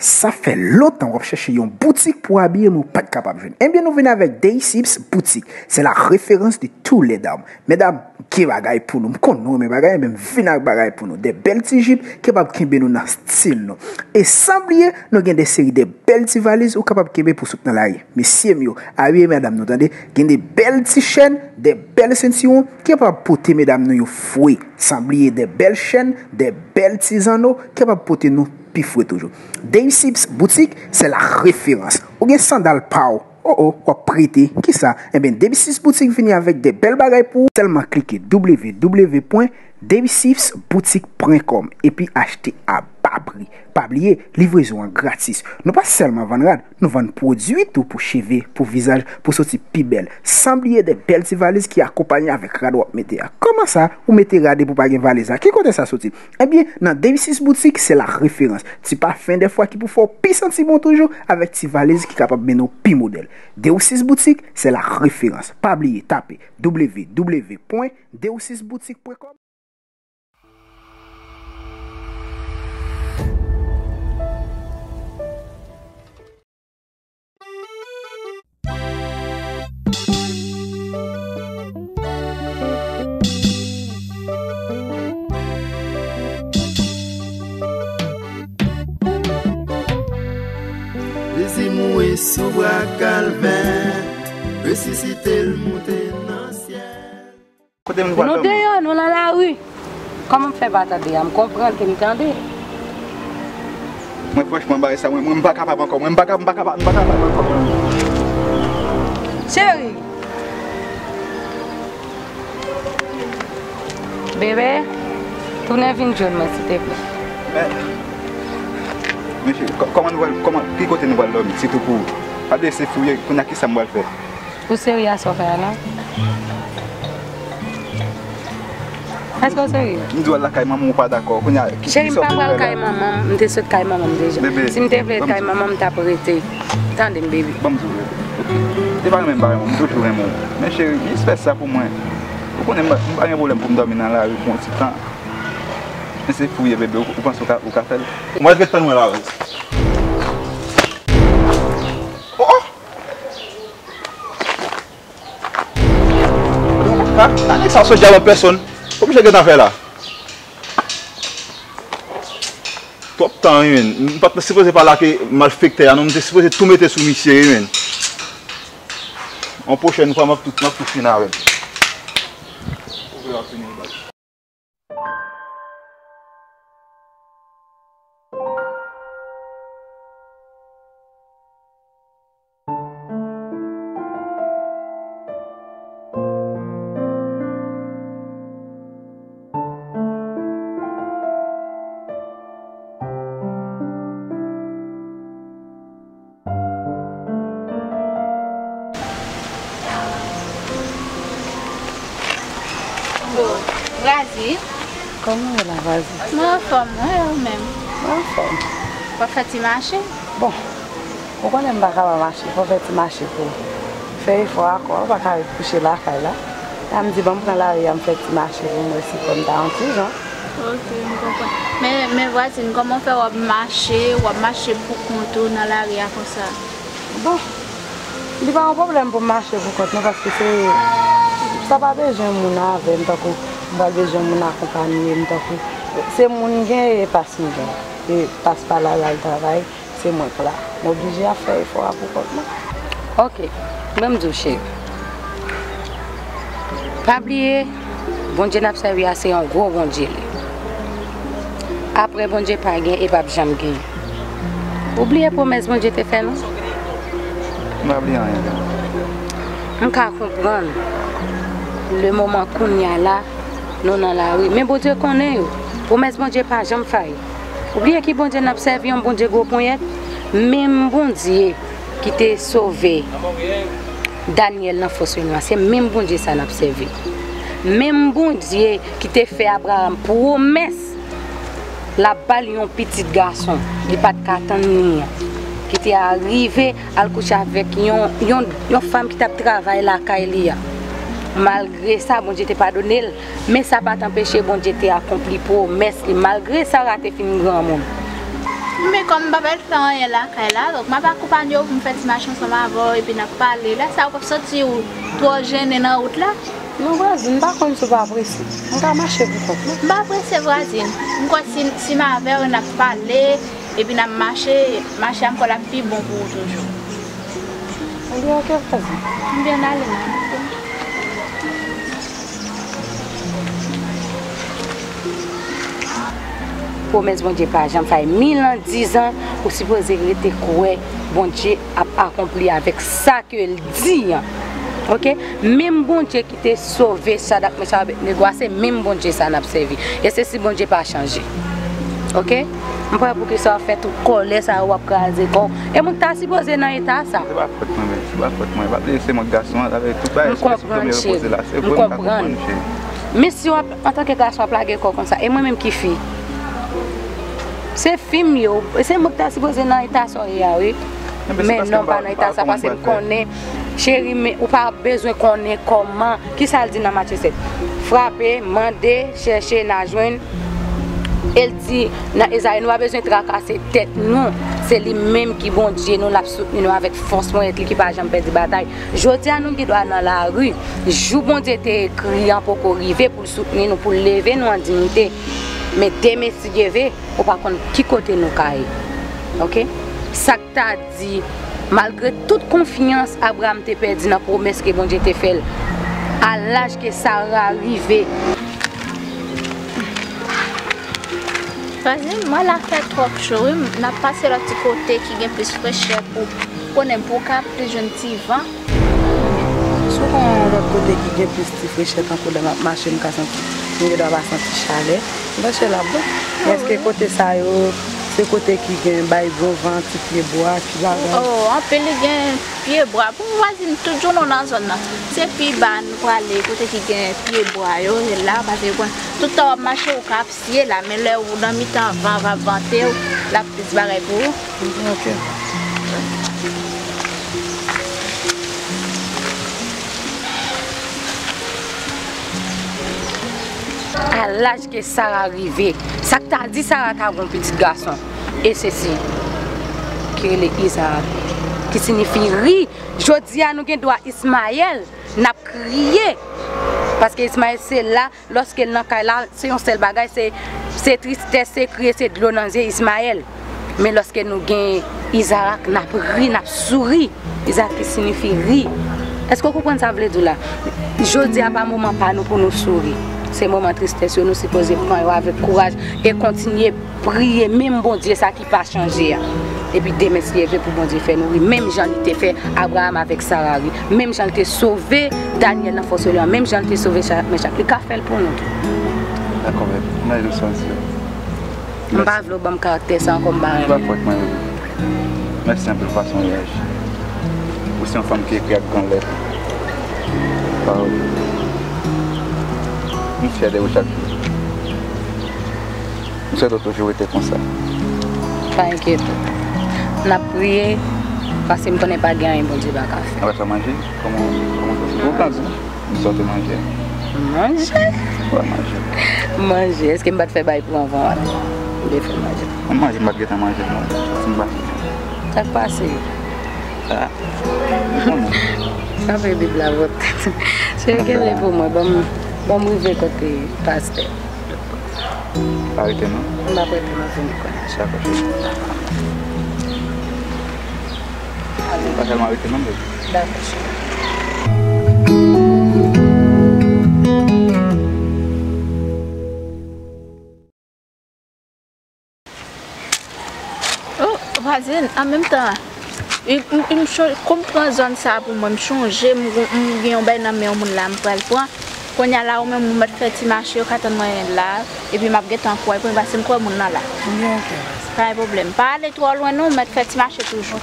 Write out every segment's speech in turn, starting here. Ça fait longtemps qu'on cherche une boutique pour habiller, mais pas capable de venir. Et bien, nous venons avec Daysips Boutique. C'est la référence de tous les dames. Mesdames, qui bagaille pour nous, nous, mais bagaille, même venir bagaille pour nous. Des belles petits jupes, capables de nous dans style, nous. Et sans oublier, nous avons des séries de belles petites valises, ou capables de pour soutenir la rue. Messieurs, oui, mesdames, nous entendez, nous avons des belles petites chaînes, des belles ceintures, capables de porter, mesdames, nous, fouet. Sans oublier des belles chaînes, des belles petits anneaux, capables de porter nous. Pifoué toujours. Daysips Boutique, c'est la référence. Ou bien sandal pao. Ou prêté. Qui ça? Eh bien, Daysips Boutique vient avec des belles bagailles pour seulement cliquer www.daysips boutique.com et puis acheter à bas prix. Pas oublier, livraison gratis. Nous pas seulement vendre, nous vendons produits tout pour cheveux, pour visage, pour sortir plus belle. Sans oublier des belles valises qui accompagnent avec Radwap Météa. Comment ça? Vous mettez radé pour pas une valise? Qui compte ça sortir? Eh bien, dans Daysips Boutique, c'est la référence. Tu pas fin des fois qui pour faire plus senti bon toujours avec tes valises qui capable de nos plus modèles. Daysips Boutique, c'est la référence. Pas oublier, tapez www.daysips boutique.com. Sous bras calvaire, ressusciter le monter dans le ciel. Nous dehors, nous dans la rue. Comment me faire battre? Je comprends que nous tendez. Moi, franchement, je ne suis pas capable encore. Je ne suis pas capable encore. Chérie. Bébé, tournez vite, s'il te plaît. Monsieur, comment qui côté nous l'homme, c'est tout pour vous. Pas de ces fouilles, qu'on a qui ça me va faire. Vous seriez à son frère là? Est-ce que vous seriez? Nous dois la caille maman pas d'accord. Chérie, pas mal caille maman, je te souhaite caille maman déjà. Si je te fais caille maman, je t'apprêté. Attendez, bébé. Bon, je ne vais pas même pas, je toujours même. Mais chérie, il se fait ça pour moi. Vous ne connaissez pas un problème pour me dormir dans la rue pour un petit temps. C'est fouillé bébé, vous pensez au café? Moi je vais te faire là. Oh! Allez, ça se gère en personne. Comment je vais t'en faire là? Top temps, je ne suis pas supposé parler que mal fait que je suis supposé tout mettre sous monsieur. En prochaine fois, je vais tout finir avec. Comment est la vase? Ma femme, elle-même. Ma femme. Pas fait marché? Bon. Pourquoi elle ne va pas marcher? Pas fait marché pour faire froid, quoi. On va pas coucher là, là. Elle me dit bon, prends la rue, elle me fait marché pour moi aussi comme dans toujours. Ok, je comprends. Mais voisine, comment faire marcher ou marcher pour contourner dans la rue comme ça? Bon. Il n'y a pas de problème pour marcher pour contourner parce que c'est ça va bien, j'ai un monde avec un coup. C'est mon gain et passe mon gain. Et passe par là, le travail, c'est moi qui là. Je suis obligé à faire, il faut apporter moi. Ok, même du chef. Pas oublier, bon Dieu n'a pas servi à c'est un gros bon Dieu. Après, bon Dieu pas gain et pas jamais gain. Oubliez la promesse que bon Dieu t'a fait, non? Je n'ai pas oublié rien. On peut comprendre le moment qu'on y a là. Non, non, là, oui. Mais bon Dieu connaît. Promesse, bon Dieu, pas jamais failli. Oubliez que bon Dieu n'a pas servi, bon Dieu, gros point. Même bon Dieu qui t'a sauvé Daniel dans la fosse noire, c'est même bon Dieu ça n'a pas servi. Même bon Dieu qui t'a fait Abraham promesse, la balle un petit garçon, il n'a pas de carton, qui t'est arrivé à coucher avec une femme qui t'a travaillé là, Kaelia. Malgré ça, bon Dieu t'a pardonné, mais ça ne va pas t'empêcher, bon Dieu t'a accompli promesse. Malgré ça, tu as fini grand monde. Mais comme ma belle temps est là, donc ma accompagne pour me faire des marches ensemble avant et puis n'a pas parlé. Là, ça va sortir ou trois jeunes dans la route là. Non, voisine, pas comme ça, pas pressé. On va marcher beaucoup. Pas pressé, voisine. Si ma mère n'a pas parlé et puis n'a marché, marcher encore la plus bon pour toujours. On vient quelle fois? On vient aller là. Promesse bon Dieu par exemple fait 1000 ans 10 ans pour supposer que était croire bon Dieu a accompli avec ça qu'il dit, OK? Même bon Dieu qui t'a sauvé ça d'après ça négocier, même bon Dieu ça n'a servi et c'est si bon Dieu pas changé, OK? On pas pour que ça fait tout coller ça ou craser comme et mon t'a supposé dans état ça c'est pas faute moi, c'est pas faute moi, va blesser mon garçon avec tout bail c'est poser là c'est bon comprendre. Mais si en tant que garçon plagué comme ça et moi même qui fille c'est film yo, c'est moi qui supposé dans état ça oui. Mais non pas dans état ça parce que connaît chérie mais ou pas besoin connaît comment qui ça dit dans Matthieu 7. Frapper, demander, chercher, n'a joindre. Elle dit dans Esaïe nous pas besoin tracasser tête non, c'est lui même qui bon Dieu nous l'a soutenu avec force moi qui pas jamais perdre bataille. Jodi à nous qui doit dans la rue, jour bon Dieu était écrit pour arriver pour soutenir nous pour lever nous en dignité. Mais demain si Dieu veut, on va comprendre qui côté nous caille. OK? Ça t'a dit malgré toute confiance Abraham t'a perdu dans promesse que bon Dieu t'a fait à l'âge que Sarah arrivé. Vas-y, moi la fête trop chaud, n'a passé le petit côté qui est plus fraîcheur pour connaître pourquoi plus gentil vent. Sur l'autre côté qui est plus fraîcheur pour la machine cassante. Je dois avoir senti chalet. Est-ce que côté ça, c'est côté qui gagne bail bon vent, petit pied bois, puis là. Oh, on peut les gagne pied bois. Pour voisine toujours dans la zone là. C'est puis ban pour aller côté qui gagne pied bois yo là parce que tout temps marcher au cap pied là mais là où dans mi-temps vent va vanter la petite barre pour. OK. À l'âge que Sarah arrivait, ça t'a dit Sarah t'a un petit garçon. Et ceci, qui est le Isaac, qui signifie rire. Jodi à nous qui doit Ismaël, n'a crié. Parce que Ismaël c'est là, lorsqu'elle n'a qu'à là, c'est un seul bagage, c'est tristesse, c'est crier, c'est de l'eau dans les Ismaël. Mais lorsque nous gagnons Isaac, n'a ri, n'a souri. Isaac qui signifie rire. Est-ce que vous comprenez ça, vous là? Jodi à pas moment pas nous pour nous sourire. Ces moments de tristesse, nous supposons prendre avec courage et continuer à prier, même bon Dieu, ça qui n'a pas changé. Et puis, démercier pour bon Dieu faire nourrir. Même Jean était fait Abraham avec Sarah, même Jean était sauvé Daniel dans Force Léon, même Jean était sauvé Meshach. Il a fait pour nous. D'accord, mais je suis sûr. Je ne veux pas avoir un caractère sans combat. Je ne veux pas être moi. Merci un peu pour son voyage. Aussi, une femme qui est créée comme l'être. Je suis fier de vous chaque jour. Nous avons toujours été comme ça. Pas inquiète. On a prié parce que je ne connais pas bien un bon Dieu. On va se manger. Comment ça se passe? Nous sortons manger. Manger? Oui, manger. Manger. Est-ce que je vais te faire bail pour avant? Je vais te faire manger. On mange, je vais te manger. Ça passe. Ça. Ça fait Bible à votre tête. Je vais regarder pour moi. Bon, je vais côté pasteur. Arrêtez-moi. On va prêter ma zone. Ça va faire. On va faire arrêter même. D'accord. Oh, voisine, en même temps, une chose, comme prendre zone ça pour moi, me changer, me gagner un bain dans mes mains, me prendre le point. Quand il y a là, on me fait petit marché, on attend là, et puis m'a guette en quoi, pour passer quoi mon là. C'est pas un problème. Pas aller trop loin non, m'a fait petit marché toujours.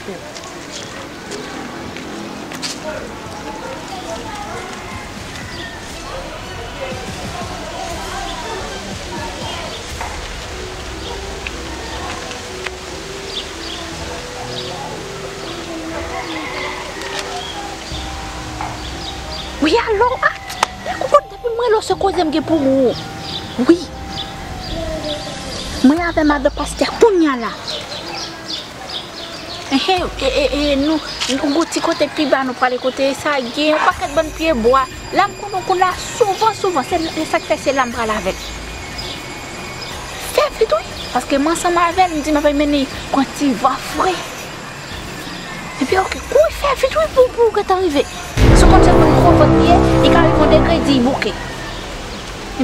Oui alors. Ce que je veux pour vous. Oui. Je vais avec ma pasteur. Et nous, nous côté plus bas, nous parlons côté ça, il y a un paquet de bonnes pieds bois. L'âme qu'on a souvent, c'est ça que c'est l'âme avec. C'est tout. Parce que moi, ça m'a fait, je me dis, je vais quand il va frais. Et puis, ok, quoi, il fait tout pour que tu arrives. Ce qu'on dit, on prend votre pied, il arrive au degré, il dit, ok. Et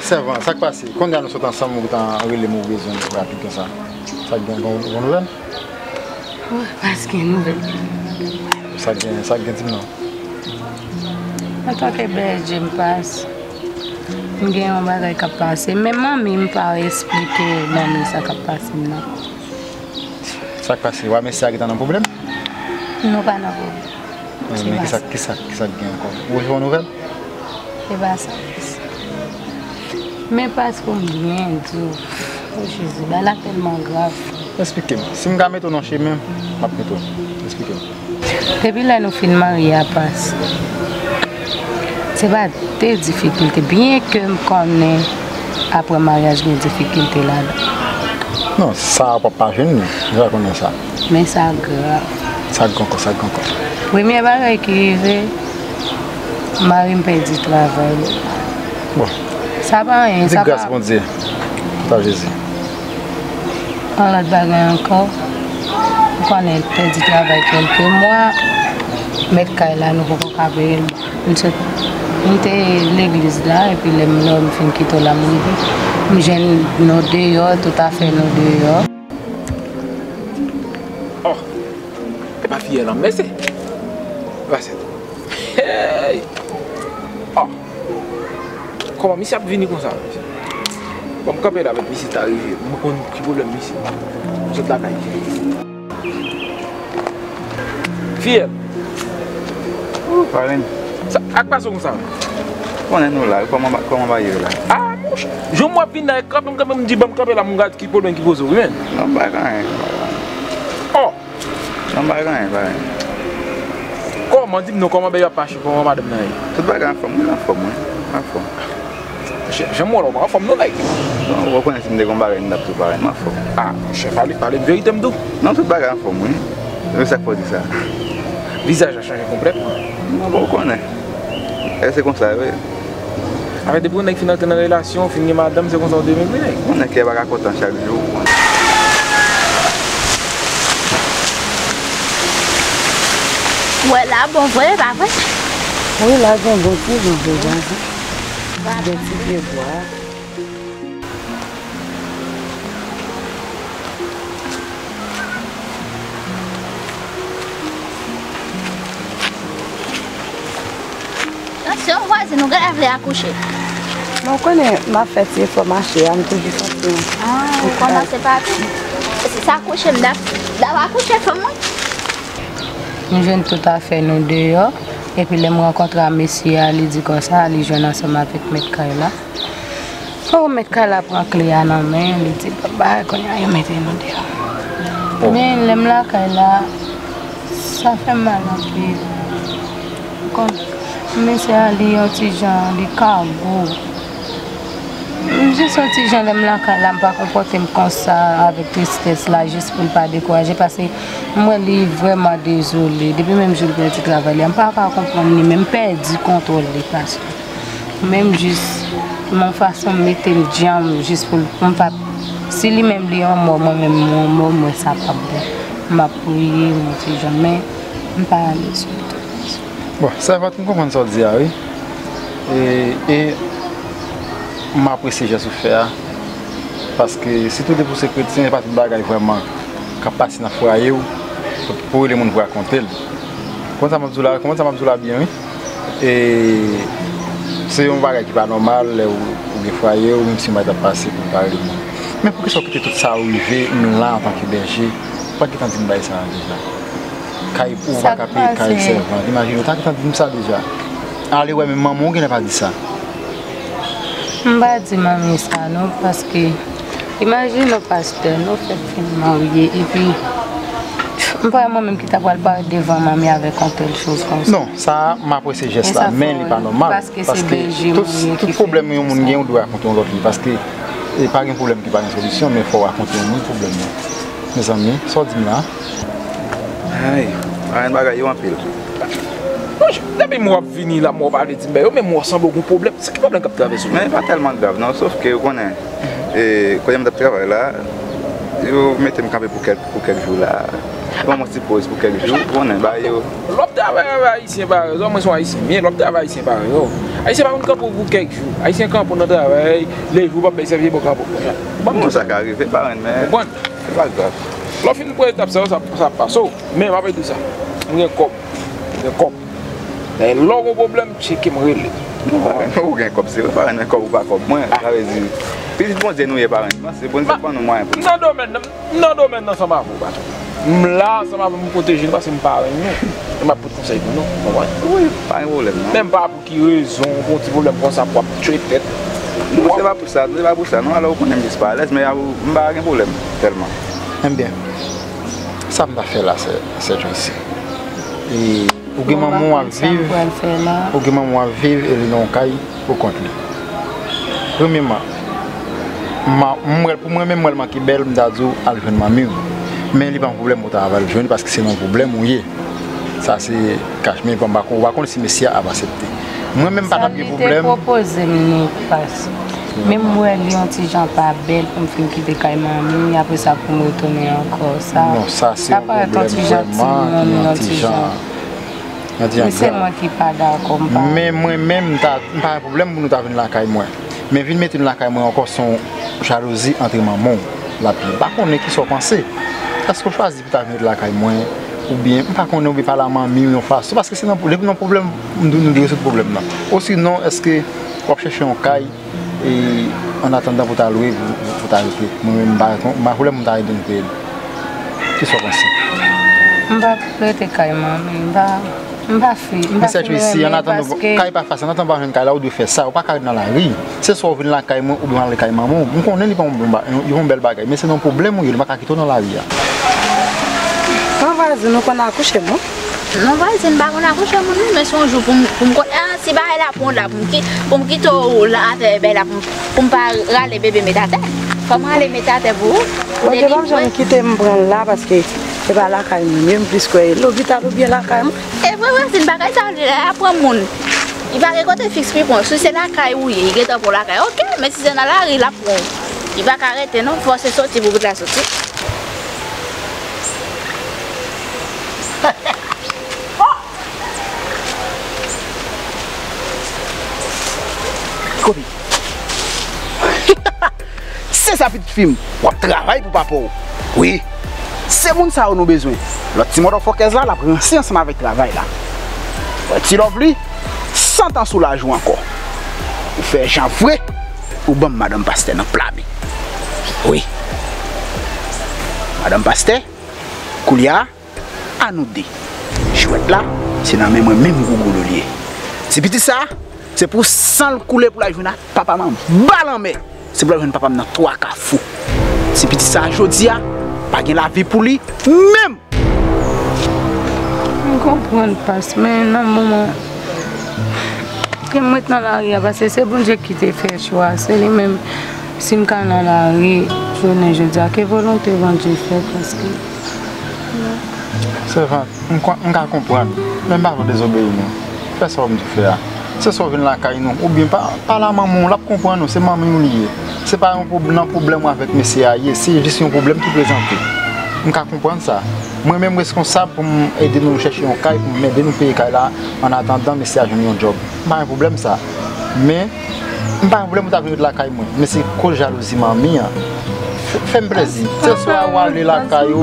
C'est vrai, ça passe. Quand nous sommes ensemble, nous avons les mauvaises zones rapides comme ça. Ça donne une bonne nouvelle? Oui, parce qu'il y a une nouvelle. Ça donne une nouvelle. En tant que belge, je me passe. Je me un bagage qui passe. Mais moi, je ne peux pas expliquer ce qui passe. Ça passe, oui, mais ça a un problème? Non, pas de problème. Mais qu'est-ce que ça donne encore? Vous avez une nouvelle? C'est pas ça. Mais parce qu'on vient de... Oh Jésus, là, c'est tellement grave. Expliquez-moi. Si je mets ton chez moi, je mets ton. Expliquez-moi. Depuis là, nous filmons mariés à passe. C'est pas des difficultés. Bien que je connais après mariage, mes difficultés là. Non, ça n'a pas jeune. Je connais ça. Mais ça grave. Ça grave encore, ça grave encore. Oui, mais avant qu'il arrive, Marie me perd du travail. Bon. Ça va rien, ça va. Grâce bon Dieu. T'as Jésus. On l'a bagarre encore. On connaît le père du travail quelques mois. Mais Kaila nous va payer. On était l'église là et puis les hommes fin quitter la mairie. J'aime nos deux heures, tout à fait nos deux heures. Oh, t'es pas fière là, mais c'est. Vas-y. Hey. Oh. Comment je suis venu comme ça? Je suis venu avec Missy, je suis arrivé. Je suis un problème ici. Je suis là. Fier. Parrain. Ça, à quoi comme ça? On est nous là. Comment on va y aller là? Ah, je suis venu avec Cap, je me dis que je suis là, mon gars, qui problème qui pose. Non, pas rien. Oh! Non, pas rien, pas rien. Comment dit nous comment on va y aller? Comment on va y aller? Tout le monde est en forme, il est en forme. En forme. Je m'en rends compte de la vie. On reconnaît que les combats sont tout pareil. Ah, je vais parler de vérité. Non, tout pareil en forme, oui. Mais ça faut dire ça. Le visage a changé complètement. Non, on reconnaît. C'est comme ça, oui. Avec des brunes qui finissent dans la relation, finissent madame, c'est comme ça en 2000. On est qui va raconter chaque jour. Voilà, bon, voilà, parfait. Oui, là, bon, bon, bon, bon. Je vais te voir. Attention, voici nous graver à coucher. On connaît ma fête, il faut marcher, on peut juste sortir. Ah, on commence par tout. C'est ça, coucher, d'avoir couché comment? Nous venons tout à fait nous deux. Et puis, je me rencontre à Messie, il dit comme ça, il joue ensemble avec M. Kaila. Quand M. Kaila prend la clé à la main, il dit, papa, quand il y a un métier, il dit. Mais M. Kaila, ça fait mal en plus. Quand M. Ali, un petit genre, il cargo. Je suis un petit genre, M. Kaila, je ne peux pas comporter comme ça, avec tristesse, là, juste pour ne pas décourager. Parce que moi, je suis vraiment désolée. Depuis même jour que je travaille, je ne peux pas comprendre, même perdre du contrôle des patients. Même juste, mon façon de mettre le jambes, juste pour ne pas. Si lui-même, il est en moi, moi-même, moi, ça ne va pas bien. Je m'appuie, je ne sais jamais. Je ne peux pas aller sur tout. Bon, ça va, tu comprends ce que je dis, oui. Et je m'apprécie, j'ai souffert. Parce que si tout est pour sécurité, ce n'est pas tout bagaille vraiment. Quand je passe dans le foyer, pour les gens vous raconter. Comment ça m'a dit là bien, oui. Et C'est un bagage qui n'est pas normal, ou des foyers, ou même si je suis passé pour parler. Mais pourquoi ça peut être tout ça arrivé, là en tant que berger, pas que tu as dit que ça déjà. Quand il ouvre un capé, quand il servent. Imagine, tant que tu as dit ça déjà. Allez, ouais, mais maman, qui n'a pas dit ça. Je ne vais pas dire maman ça, non, parce que. Imagine le pasteur, nous faisons marier et puis. Je ne sais pas moi-même qui t'a parlé devant mamie avec telle chose comme ça. Non, ça, m'a pris ce geste-là, mais il n'est pas normal. Parce que tout problème que nous avons, on doit raconter l'autre. Parce que il n'y a pas un problème qui n'est pas une solution, mais il faut raconter un problème. Mes amis, sortez-moi là. Aïe, il y a un bagage en pile. Depuis que je suis venu là, je vais dire, mais moi, je sens beaucoup de problèmes. C'est quel problème que tu as traversé? Mais pas tellement grave, non, sauf que quand je travaille là, je mets mes campes pour quelques jours là. Comment tu poses pour quelques jours? On est là. L'homme travaille ici, les hommes sont haïtiens, mais l'homme travaille ici. Haïtien ne campe pour quelques jours. Haïtien campe pour notre travail, les jours ne servent pas pour camper. Bon, ça arrive, c'est pas grave. L'homme finit pour étape, ça passe. Mais je vais dire ça. On est cop. On est cop. Et l'autre problème, c'est qu'il me relève. On est cop, c'est pas un cop ou pas cop. Moi, ça veut dire. Puis bon, c'est nous, les parents. C'est bon, c'est pas nous, moi. Non, domaine, ça m'a fait. Là, ça m'a protégé parce que je ne parle pas. Je ne pas de conseil pour nous. Oui, pas de problème. Même pas pour qui raison, pour qui problème pour ça, pour tuer tête. Non, c'est pas pour ça. Non, alors on aime les palais, mais il n'y a pas de problème tellement. J'aime bien. Ça m'a fait là, cette chose-ci. Et pour que maman vive, elle est dans le caille pour continuer. Premièrement, pour moi-même, je suis belle, je suis à l'événement de ma mère. Mais il n'y a pas de problème parce que c'est un problème où il y a. Ça c'est cache, mais on va voir si Messia a accepté. Moi-même, pas de problème. Même moi, je suis un petit gens pas belle pour me faire quitter Kaïmami, après ça pour me retourner encore. Non, ça c'est un problème vraiment anti-gens. C'est moi qui pas d'accord. Mais moi-même, je n'ai pas de problème pour nous venir là Kaïmami. Mais venir mettre là Kaïmami encore son jalousie entre maman. La pire. Par contre, qui sont pensés. Parce que je choisis de venir de la caille moins, ou bien, par contre, on ne peut pas la mamie ou on fasse. Parce que c'est un problème, nous devons ce problème-là. Ou sinon, est-ce que on cherche un caille et en attendant pour t'allouer, pour t'arrêter? Moi-même, ma problème, je t'arrête de nous payer. Qui sont pensés? Je ne vais pas prêter caille, je ne vais pas faire. Mais c'est ici, en attendant, caille pas facile, en attendant une caille là, on doit faire ça, on ne peut pas dans la rue. C'est soit venir la caille moins ou bien la caille maman. On connaît les belles bagages, mais c'est un problème où il ne va pas quitter dans la rue. Nous qu'on a accouché moi. Non vas-y c'est pas qu'on a accouché moi mais c'est un jour pour me ah c'est pas là pour là pour me quitter là avec là pour pas râler bébé mettre à terre. Comment aller mettre à terre vous? On devait jamais quitter me prendre là parce que c'est pas là quand même plus que l'eau vital ou bien là quand même. Et ouais c'est pas ça là pour monde. Il va récolter fixe pour si c'est là quand où il est pour là OK mais si c'est là il la prend. Il va arrêter non faut se sortir pour la sortir. C'est ça petite film, on travaille pour papa. Oui, c'est bon ça on a besoin. Le petit mot de focus là, la prince ensemble avec travail là. Le petit lovely, 100 ans sous la joue encore. Ou faire chanvre, ou bon madame Pasteur dans plat. Oui. Madame Pasteur, Koulia, à nous dit. Chouette là, c'est dans même gougou lié. C'est petit ça. C'est pour sans le couler pour la journée, papa m'a balancé. C'est pour la journée, papa m'a trois cas fou. C'est petit ça, je dis, pas de la vie pour lui, même. Je ne comprends pas, mais non, maman. Je suis dans la rue, parce que c'est bon que j'ai quitté faire choix. C'est lui-même, si je suis dans la rue, je dis, quelle volonté j'ai fait parce que. C'est vrai, je comprends. Même pas de désobéir, personne ne fait ça. C'est soit venir la caille ou bien pas la maman, la comprend nous, c'est maman lié. C'est pas un problème avec monsieur Aïe, c'est juste un problème qui présente. On peut comprendre ça. Moi-même responsable pour aider nous chercher un caille, pour m'aider nous payer caille là en attendant monsieur Aïe un job. Pas un problème ça. Mais pas un problème d'avenir de la caille moi, mais c'est quoi jalousie mamie. Fais-moi plaisir. C'est soit ou aller la caille.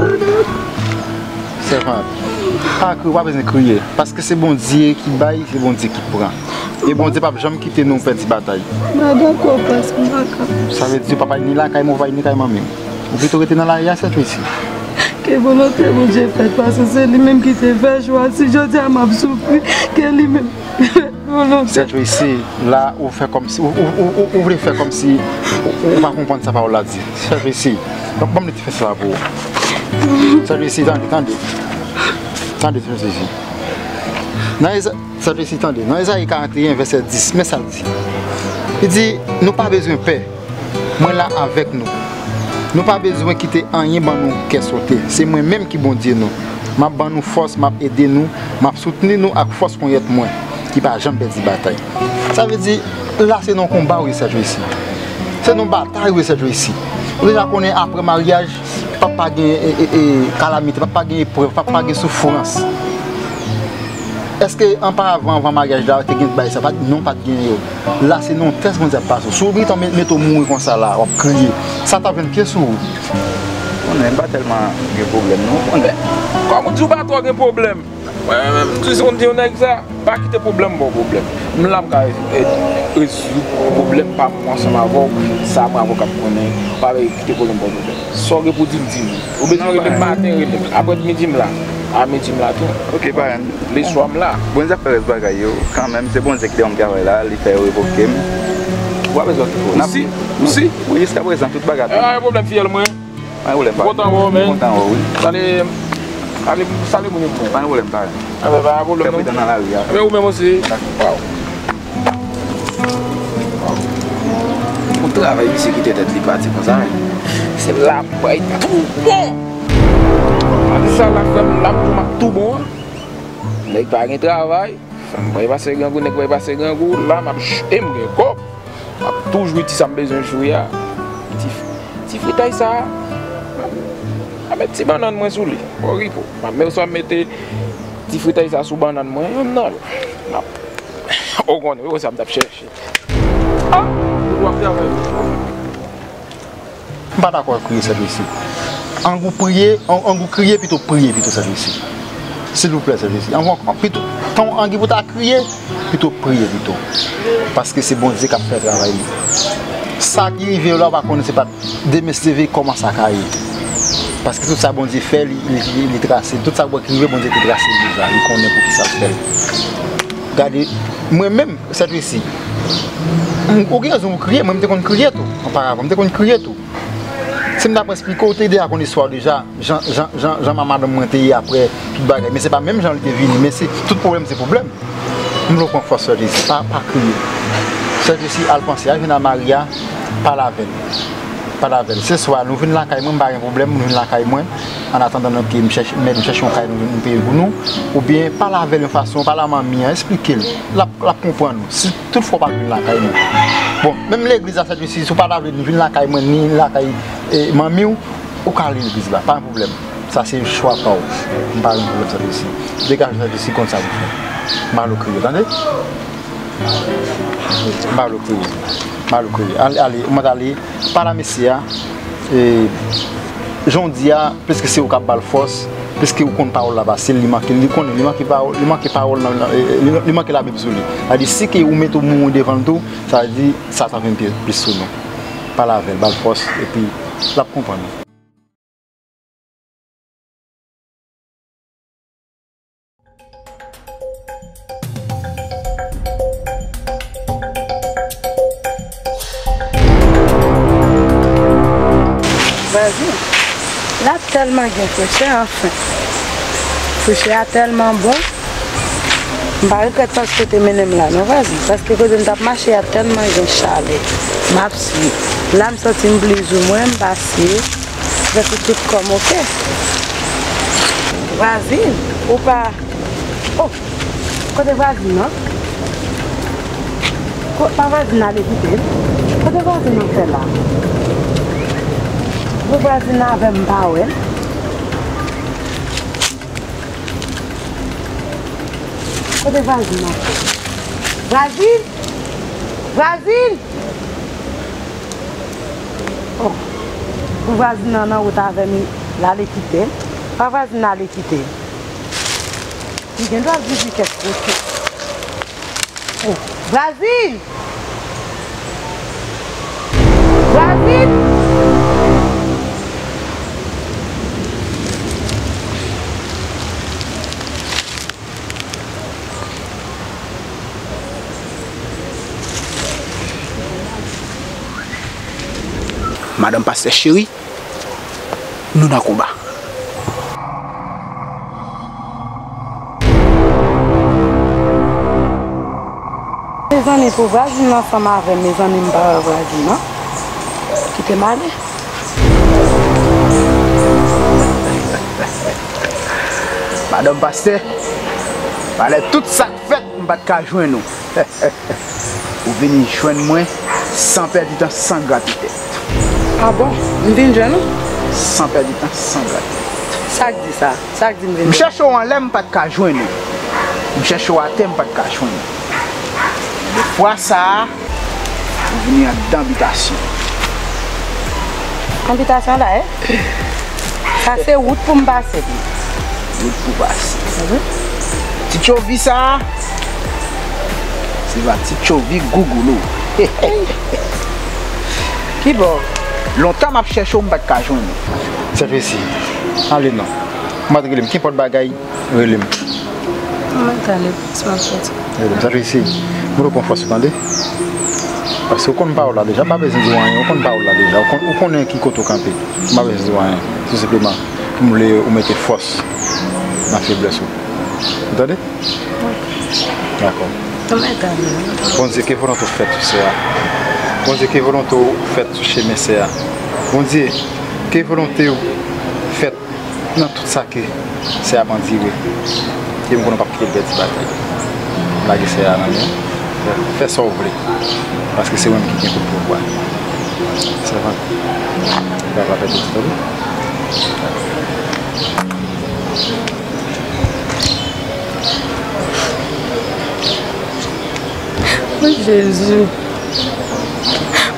C'est vrai. Pas que vous avez besoin de crier parce que c'est bon Dieu qui baille, c'est bon Dieu qui prend. Et bon, c'est pas jamais quitter nos petites batailles. D'accord, parce que ça veut dire papa ni là, quand mon vaille, ni quand maman. Ou plutôt rester dans la IAC ici. Que volonté mon Dieu fait, parce que c'est lui-même qui te fait joie. Si je dis à ma souffrir, que lui-même. C'est ici, là, vous faites comme si, vous voulez faire comme si, vous ne comprenez pas ce qu'on a dit. C'est ici. Donc, comment tu fais ça pour vous? C'est ici, attendez, c'est ici. Dans Ésaïe 41, verset 10, mais ça dit. Il dit, nous n'avons pas besoin de paix. Moi là avec nous. Nous n'avons pas besoin de quitter rien pour nous qui sauter. C'est moi-même qui bon Dieu nous. Je vais nous force, je vais aider nous, je vais soutenir nous avec force qu'on y est moins. Qui ne va jamais perdre la bataille. Ça veut dire, là c'est nos combats où ça joue ici. C'est nos batailles où ça joue ici. Déjà qu'on est après mariage, papa gagne calamité, papa gagne épreuve, papa gagne souffrance. Est-ce qu'en par avant mariage là, tu as gagné ça? Non, pas de gagner. Là, c'est non, test qu'on a passé. Souvent, tu mets ton mourir comme ça là, on crie. Ça t'a fait une pièce ou? On n'aime pas tellement de problèmes, non? Comment tu vas toi des problèmes? Si on dit on a ça, pas quitter problème, bon problème. Nous l'avons résolu problème par moi, ça m'a ça m'a avocat pour pas quitter problème, bon problème. Sortez pour dire, vous besoin de matin, après midi là. Ah, mais tu me l'as tout. Ok, par exemple. Les soins là. Bon, ça fait bagaille. Quand même, c'est bon, c'est que les hommes là, les faire évoquer. Vous avez besoin de tout. Aussi, aussi. Oui, jusqu'à présent, tout bagaille. Ah, un problème, fier, moi. Pas de problème. Content, oui. Salut, mon époux. Pas de problème, pas de problème. Pas de problème. Mais vous même aussi. Wow. Mon travail, c'est qui était parti comme ça. C'est là, tout bon. Ça la femme là pour m'a tout bon n'est pas un travail va passer grand goût n'est pas passer grand goût là m'a aime encore toujours dit ça me besoin jouer petit fritaille ça a mettre petit banane moi sous lui pour ripo m'a même ça mettre petit fritaille ça sous banane moi non au grand oui ça me tape chercher ah doit travailler pas d'accord crier ça ici. On vous prier, on vous crier plutôt prier plutôt ça ici. S'il vous plaît ça ici. On plutôt quand on vous t'a crier plutôt prier plutôt. Parce que c'est bon Dieu qui a fait travailler. Ça qui arrive là on ne sait pas démêler comment ça caille. Parce que tout ça bon Dieu fait il trace tout ça bon Dieu qui trace déjà, il connaît pour qui ça fait. Regardez moi-même ça ici. On rien on crier, moi même qu'on crier tout. Auparavant, on crier tout. Si je vous explique, vous avez une histoire déjà, Jean-Maman de monter après tout bagage. Mais ce n'est pas même Jean-Luc est venu, mais tout problème c'est problème. Nous le confortons, c'est pas crier. Celle-ci, elle pense, elle vient à Maria, pas la veine. Pas la veine. Ce soir, nous venons là, nous n'avons pas de problème, nous venons là, en attendant que nous cherchions un pays pour nous. Ou bien, pas la veine de façon, pas la mamie, expliquez-le. La comprendre. Si toutefois, pas venir là, bon, même l'église à cette ici, si vous ne parlez pas de la caille, ni la caille, et mamie, ou à l'église là, pas un problème. Ça, c'est un choix pour vous. Pas un problème, ça ici. Dégagez ça ici, comme ça vous faites. Mal au cri, vous entendez? Mal au cri. Mal au cri. Allez, on va aller par la Messia. Et j'en dis, puisque c'est au Cap Balfosse, parce que vous comptez parole là-bas, c'est lui manque parole, lui manque la Bible sur lui. C'est-à-dire si vous mettez au monde devant tout, ça veut dire ça fait un peu plus sur nous. Pas la veille, pas la force, et puis la comprendre. Là, tellement bien couché, enfin. Couché est tellement bon. Je ne sais pas parce que tu es mené là, mais vas-y. Parce que quand je me marché, il y a tellement de chalets. Je là, je me sens plus ou moins, je me basse. Je vais tout comme ok. Vas-y, ou pas. Oh, quand tu vas non? Quand tu vas aller goûter, quand tu vas venir faire là. Vous voisez là avec Mbawel. Vous voisez là. Brazil. Brazil. Oh. Vous voisez là où t'avais mis la l'équité. Vous voisez là l'équité. Vous voyez là visiter. Oh. Brésil. Brésil. Madame Pasteur chérie, nous n'avons combat. Mes amis pour Brésil, ensemble avec mes amis pour Brésil, non? Qui t'es mal? Madame Pasteur, allez tout ça fait, on va te joindre nous. Vous venez joindre moi sans perdre du temps, sans gratuité. Ah bon? Vous venez joindre nous? Sans perdre du temps, sans gratuité. Ça dit ça, ça dit me. Je cherche en l'aime pas te joindre nous. Je cherche à thème pas te joindre nous. Pour ça, vous venez à l'invitation. Invitation là, hein? Ça c'est route pour me passer. Route pour passer. Si tu vis ça, c'est va. Si tu vis Google. Qui bon? Longtemps m'a cherché un bac à joindre. C'est facile. Allez non. Moi je qui porte bagaille, relève. C'est facile. Vous reconfortez parce qu'on ne parle pas déjà, pas besoin de rien, on ne parle pas déjà, on connaît qui côté camper, pas besoin de rien, tout simplement, vous voulez mettre force dans la faiblesse. Vous entendez? D'accord. Bon, c'est que vous voulez faire tout ça. Bon, c'est que vous voulez faire chez mes CA. Bon, c'est que vous voulez faire dans tout ça que c'est à bandit. Et vous ne pouvez pas quitter le bâtiment. Là, c'est à l'année. Fais ça ouvrir parce que c'est moi qui viens pour pouvoir. Ça va. Ça va faire tout. Oui Jésus.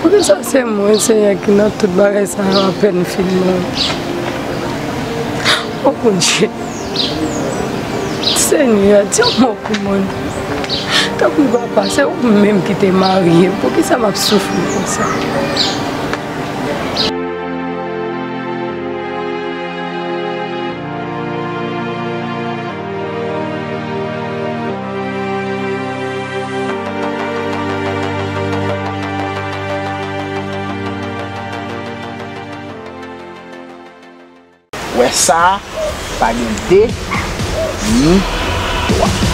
Pourquoi ça c'est moi, c'est qui n'a tout barré ça à peine film. Oh mon Dieu. Seigneur, tiens-moi pour moi. Tant qu'on ne va pas, c'est vous-même qui t'es marié. Pour qui ça m'a soufflé comme ça? Ouais, ça, pas de dé, ni toi.